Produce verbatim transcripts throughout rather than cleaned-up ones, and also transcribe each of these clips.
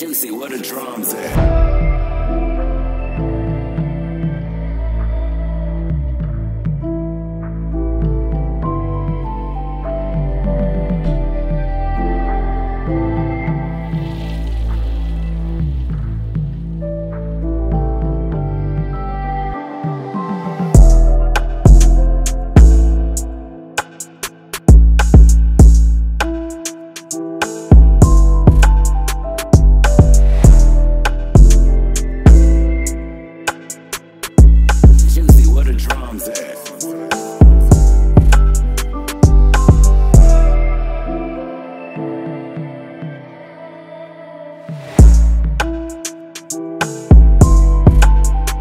Juicy, where the drums at?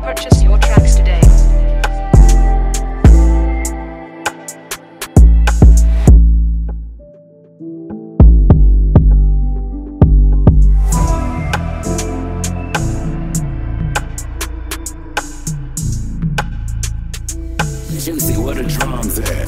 Purchase your tracks today. Juicy, where the drums at?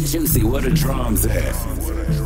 Juicy, where the drums at?